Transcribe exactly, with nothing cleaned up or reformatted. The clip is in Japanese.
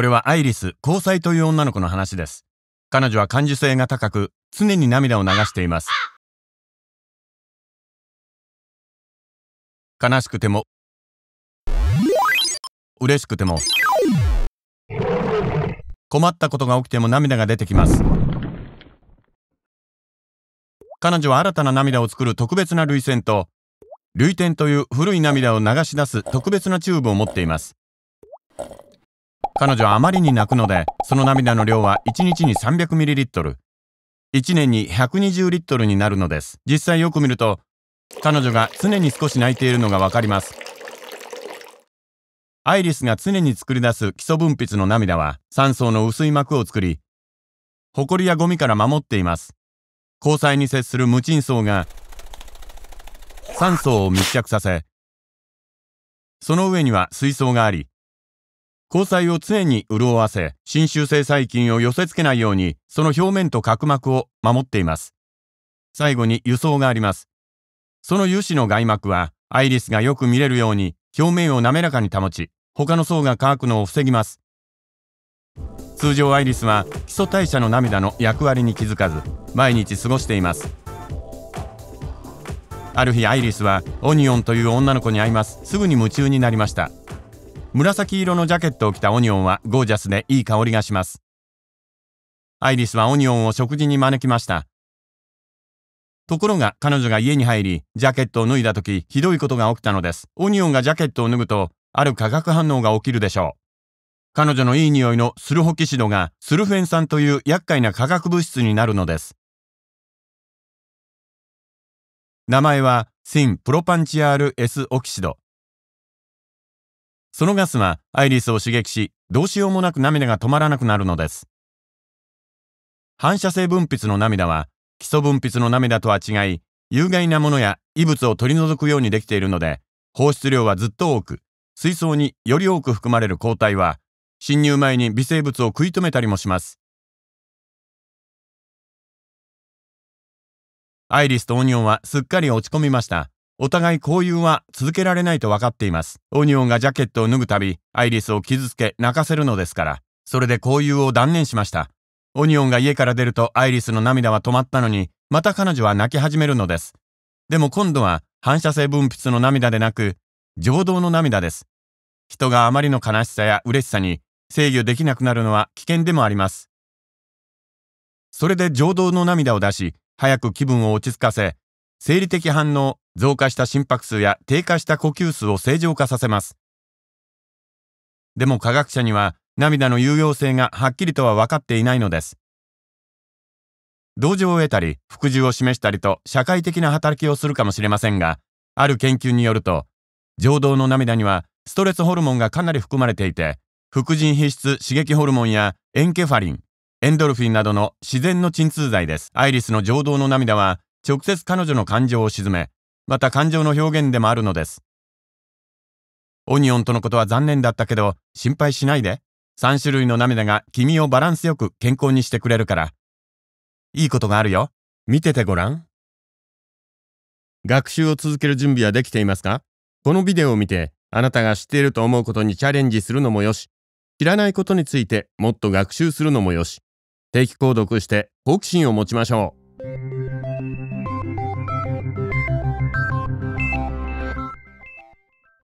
これはアイリス、交際という女の子の話です。彼女は感受性が高く、常に涙を流しています。悲しくても、嬉しくても、困ったことが起きても涙が出てきます。彼女は新たな涙を作る特別な涙腺と、涙点という古い涙を流し出す特別なチューブを持っています。彼女はあまりに泣くので、その涙の量は一日に さんびゃくミリリットル、いちねんにひゃくにじゅうリットルになるのです。実際よく見ると、彼女が常に少し泣いているのがわかります。アイリスが常に作り出す基礎分泌の涙は、酸素の薄い膜を作り、埃やゴミから守っています。虹彩に接する無腎層が、酸素を密着させ、その上には水槽があり、虹彩を常に潤わせ、侵襲性細菌を寄せ付けないように、その表面と角膜を守っています。最後に油層があります。その油脂の外膜は、アイリスがよく見れるように、表面を滑らかに保ち、他の層が乾くのを防ぎます。通常アイリスは、基礎代謝の涙の役割に気づかず、毎日過ごしています。ある日アイリスはオニオンという女の子に会います。すぐに夢中になりました。紫色のジャケットを着たオニオンはゴージャスでいい香りがします。アイリスはオニオンを食事に招きました。ところが彼女が家に入りジャケットを脱いだ時、ひどいことが起きたのです。オニオンがジャケットを脱ぐとある化学反応が起きるでしょう。彼女のいい匂いのスルホキシドがスルフェン酸という厄介な化学物質になるのです。名前はシンプロパンチアール S オキシド。そのガスはアイリスを刺激し、どうしようもなく涙が止まらなくなるのです。反射性分泌の涙は基礎分泌の涙とは違い、有害なものや異物を取り除くようにできているので、放出量はずっと多く、水槽により多く含まれる抗体は侵入前に微生物を食い止めたりもします。アイリスとオニオンはすっかり落ち込みました。お互い交友は続けられないと分かっています。オニオンがジャケットを脱ぐたび、アイリスを傷つけ泣かせるのですから、それで交友を断念しました。オニオンが家から出るとアイリスの涙は止まったのに、また彼女は泣き始めるのです。でも今度は反射性分泌の涙でなく、情動の涙です。人があまりの悲しさや嬉しさに制御できなくなるのは危険でもあります。それで情動の涙を出し、早く気分を落ち着かせ、生理的反応、増加した心拍数や低下した呼吸数を正常化させます。でも科学者には涙の有用性がはっきりとは分かっていないのです。同情を得たり、服従を示したりと社会的な働きをするかもしれませんが、ある研究によると、情動の涙にはストレスホルモンがかなり含まれていて、副腎皮質刺激ホルモンやエンケファリン、エンドルフィンなどの自然の鎮痛剤です。アイリスの情動の涙は直接彼女の感情を鎮め、また感情の表現でもあるのです。オニオンとのことは残念だったけど心配しないで。さんしゅるいの涙が君をバランスよく健康にしてくれるから。いいことがあるよ。見ててごらん。学習を続ける準備はできていますか？このビデオを見てあなたが知っていると思うことにチャレンジするのもよし、知らないことについてもっと学習するのもよし。定期購読して好奇心を持ちましょう。